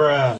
Bruh.